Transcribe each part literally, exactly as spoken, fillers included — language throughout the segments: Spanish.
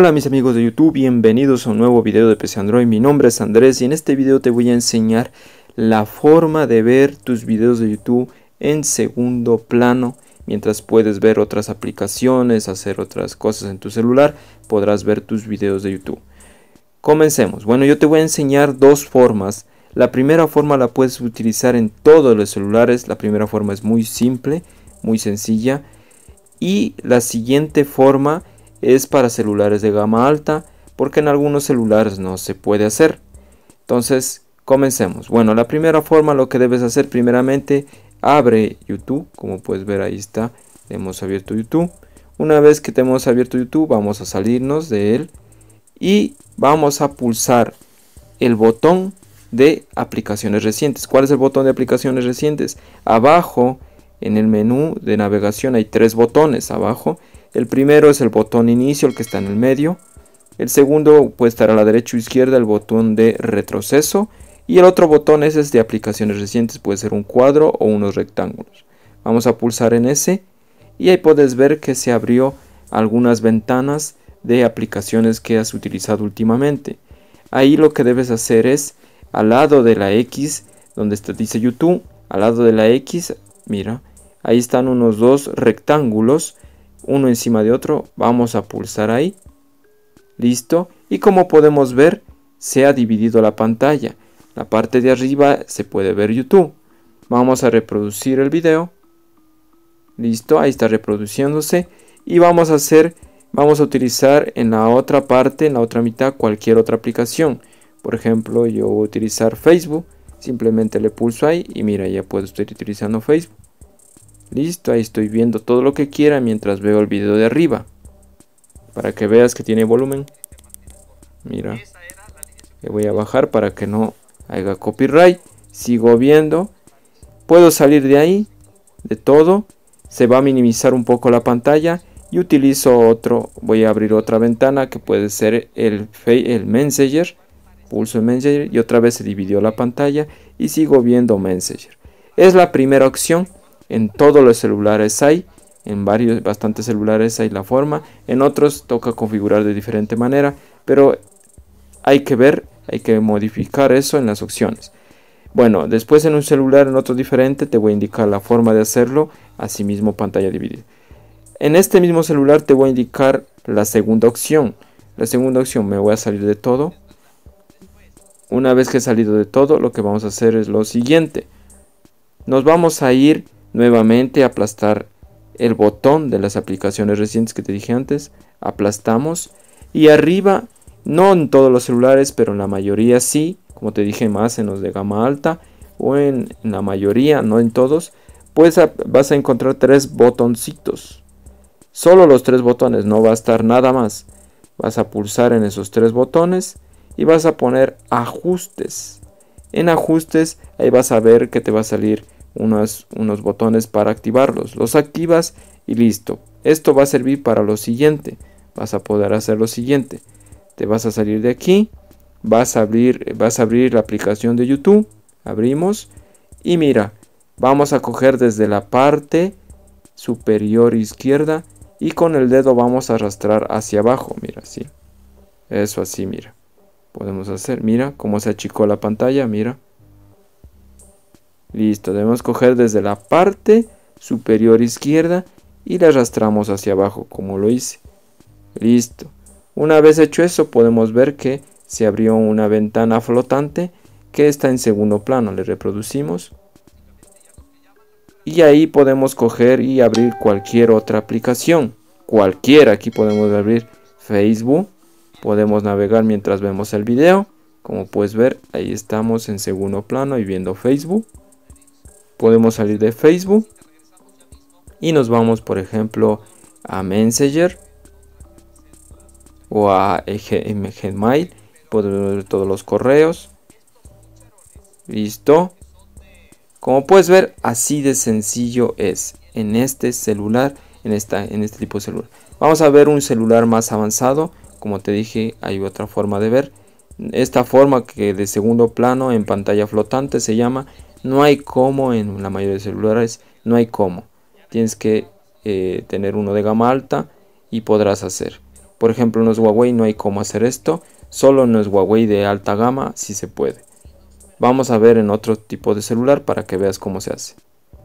Hola mis amigos de YouTube, bienvenidos a un nuevo video de P C Android. Mi nombre es Andrés y en este video te voy a enseñar la forma de ver tus videos de YouTube en segundo plano. Mientras puedes ver otras aplicaciones, hacer otras cosas en tu celular, podrás ver tus videos de YouTube. Comencemos. Bueno, yo te voy a enseñar dos formas. La primera forma la puedes utilizar en todos los celulares. La primera forma es muy simple, muy sencilla. Y la siguiente forma es para celulares de gama alta, porque en algunos celulares no se puede hacer. Entonces, comencemos. Bueno, la primera forma, lo que debes hacer primeramente, abre YouTube. Como puedes ver, ahí está, hemos abierto YouTube. Una vez que tenemos abierto YouTube, vamos a salirnos de él y vamos a pulsar el botón de aplicaciones recientes. ¿Cuál es el botón de aplicaciones recientes? Abajo en el menú de navegación hay tres botones abajo. El primero es el botón inicio, el que está en el medio. El segundo puede estar a la derecha o izquierda, el botón de retroceso. Y el otro botón es el de aplicaciones recientes, puede ser un cuadro o unos rectángulos. Vamos a pulsar en ese y ahí puedes ver que se abrió algunas ventanas de aplicaciones que has utilizado últimamente. Ahí lo que debes hacer es, al lado de la X, donde está, dice YouTube, al lado de la X, mira, ahí están unos dos rectángulos, uno encima de otro. Vamos a pulsar ahí. Listo. Y como podemos ver, se ha dividido la pantalla. La parte de arriba se puede ver YouTube. Vamos a reproducir el video. Listo, ahí está reproduciéndose. Y vamos a hacer, vamos a utilizar en la otra parte, en la otra mitad, cualquier otra aplicación. Por ejemplo, yo voy a utilizar Facebook. Simplemente le pulso ahí y mira, ya puedo estar utilizando Facebook. Listo, ahí estoy viendo todo lo que quiera mientras veo el video de arriba. Para que veas que tiene volumen. Mira, le voy a bajar para que no haga copyright. Sigo viendo. Puedo salir de ahí, de todo. Se va a minimizar un poco la pantalla. Y utilizo otro. Voy a abrir otra ventana que puede ser el, el Messenger. Pulso en Messenger y otra vez se dividió la pantalla. Y sigo viendo Messenger. Es la primera opción. En todos los celulares hay, en varios, bastantes celulares hay la forma, en otros toca configurar de diferente manera, pero hay que ver, hay que modificar eso en las opciones. Bueno, después en un celular, en otro diferente, te voy a indicar la forma de hacerlo, asimismo pantalla dividida. En este mismo celular te voy a indicar la segunda opción. La segunda opción, me voy a salir de todo. Una vez que he salido de todo, lo que vamos a hacer es lo siguiente. Nos vamos a ir nuevamente, aplastar el botón de las aplicaciones recientes que te dije antes. Aplastamos y arriba, no en todos los celulares, pero en la mayoría sí, como te dije, más en los de gama alta o en, en la mayoría, no en todos, pues a, vas a encontrar tres botoncitos. Solo los tres botones, no va a estar nada más. Vas a pulsar en esos tres botones y vas a poner ajustes. En ajustes, ahí vas a ver que te va a salir Unos, unos botones para activarlos. Los activas y listo. Esto va a servir para lo siguiente. Vas a poder hacer lo siguiente. Te vas a salir de aquí. Vas a abrir, vas a abrir la aplicación de YouTube. Abrimos. Y mira, vamos a coger desde la parte superior izquierda. Y con el dedo vamos a arrastrar hacia abajo. Mira, así. Eso así, mira. Podemos hacer, mira cómo se achicó la pantalla, mira. Listo, debemos coger desde la parte superior izquierda y la arrastramos hacia abajo como lo hice. Listo. Una vez hecho eso, podemos ver que se abrió una ventana flotante que está en segundo plano. Le reproducimos. Y ahí podemos coger y abrir cualquier otra aplicación. Cualquiera. Aquí podemos abrir Facebook. Podemos navegar mientras vemos el video. Como puedes ver, ahí estamos en segundo plano y viendo Facebook. Podemos salir de Facebook y nos vamos, por ejemplo, a Messenger o a Gmail. Podemos ver todos los correos. Listo. Como puedes ver, así de sencillo es en este celular, en, esta, en este tipo de celular. Vamos a ver un celular más avanzado. Como te dije, hay otra forma de ver. Esta forma que de segundo plano en pantalla flotante se llama. No hay como en la mayoría de celulares, no hay como. Tienes que eh, tener uno de gama alta y podrás hacer. Por ejemplo, en los Huawei no hay cómo hacer esto, solo en los Huawei de alta gama sí se puede. Vamos a ver en otro tipo de celular para que veas cómo se hace.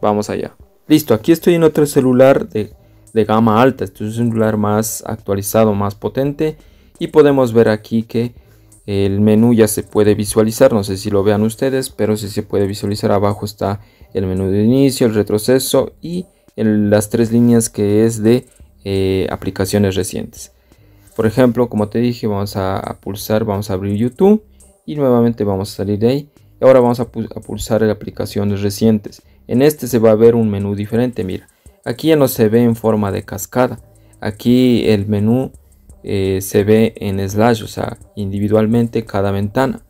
Vamos allá. Listo, aquí estoy en otro celular de, de gama alta. Este es un celular más actualizado, más potente. Y podemos ver aquí que el menú ya se puede visualizar. No sé si lo vean ustedes, pero sí se puede visualizar. Abajo está el menú de inicio, el retroceso y el, las tres líneas que es de eh, aplicaciones recientes. Por ejemplo, como te dije, vamos a, a pulsar, vamos a abrir YouTube. Y nuevamente vamos a salir de ahí. Ahora vamos a, pu a pulsar en aplicaciones recientes. En este se va a ver un menú diferente. Mira, aquí ya no se ve en forma de cascada. Aquí el menú eh, se ve en slash, o sea, individualmente cada ventana.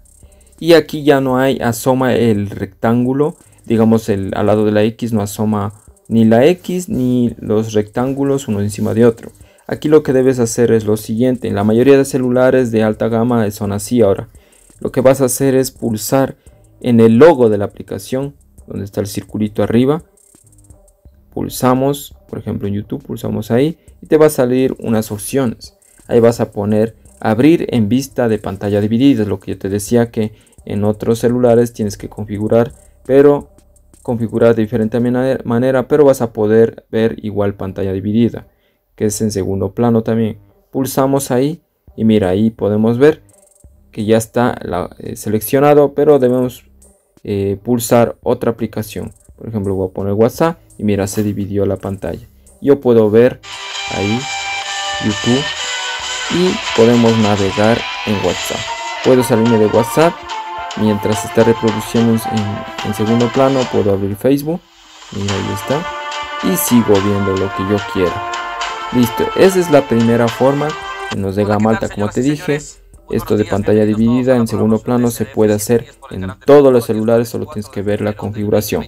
Y aquí ya no hay, asoma el rectángulo, digamos el, al lado de la X no asoma ni la X ni los rectángulos uno encima de otro. Aquí lo que debes hacer es lo siguiente. En la mayoría de celulares de alta gama son así ahora. Lo que vas a hacer es pulsar en el logo de la aplicación, donde está el circulito arriba. Pulsamos, por ejemplo en YouTube, pulsamos ahí y te va a salir unas opciones. Ahí vas a poner abrir en vista de pantalla dividida, es lo que yo te decía que en otros celulares tienes que configurar, pero configurar de diferente manera, pero vas a poder ver igual pantalla dividida, que es en segundo plano también. Pulsamos ahí y mira, ahí podemos ver que ya está la, eh, seleccionado, pero debemos eh, pulsar otra aplicación. Por ejemplo, voy a poner WhatsApp y mira, se dividió la pantalla. Yo puedo ver ahí YouTube y podemos navegar en WhatsApp. Puedo salirme de WhatsApp mientras está reproduciendo en, en segundo plano. Puedo abrir Facebook, mira, ahí está, y sigo viendo lo que yo quiera. Listo, esa es la primera forma en los de gama alta, como te dije. Esto de pantalla dividida en segundo plano se puede hacer en todos los celulares, solo tienes que ver la configuración.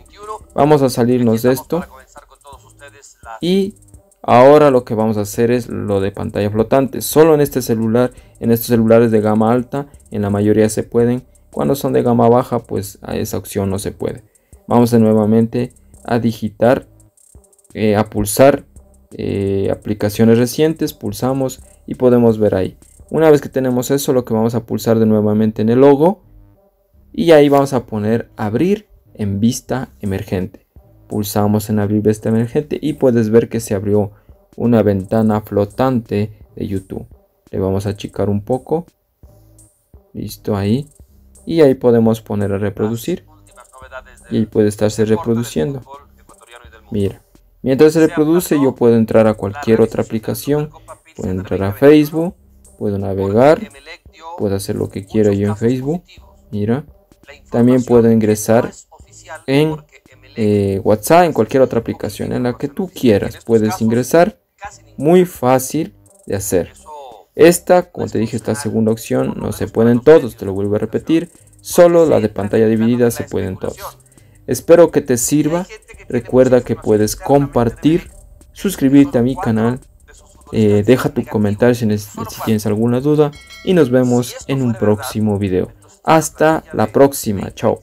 Vamos a salirnos de esto y ahora lo que vamos a hacer es lo de pantalla flotante. Solo en este celular, en estos celulares de gama alta, en la mayoría se pueden. Cuando son de gama baja, pues a esa opción no se puede. Vamos a nuevamente a digitar, eh, a pulsar eh, aplicaciones recientes, pulsamos y podemos ver ahí. Una vez que tenemos eso, lo que vamos a pulsar de nuevamente en el logo y ahí vamos a poner abrir en vista emergente. Pulsamos en abrir vista emergente y puedes ver que se abrió una ventana flotante de YouTube. Le vamos a achicar un poco. Listo, ahí. Y ahí podemos poner a reproducir. Y ahí puede estarse reproduciendo. Mira, mientras se reproduce yo puedo entrar a cualquier otra aplicación. Puedo entrar a Facebook. Puedo navegar, puedo hacer lo que quiera yo en Facebook, mira. También puedo ingresar en eh, WhatsApp, en cualquier otra aplicación en la que tú quieras. Puedes ingresar, muy fácil de hacer. Esta, como te dije, esta segunda opción no se puede en todos, te lo vuelvo a repetir. Solo la de pantalla dividida se puede en todos. Espero que te sirva. Recuerda que puedes compartir, suscribirte a mi canal. Eh, deja tu comentario si, si tienes alguna duda y nos vemos en un próximo video. Hasta la próxima, chao.